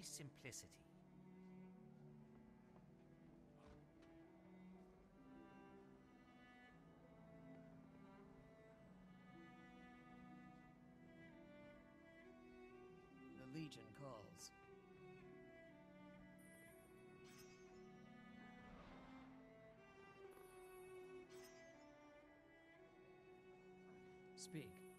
very simplicity. The Legion calls. Speak.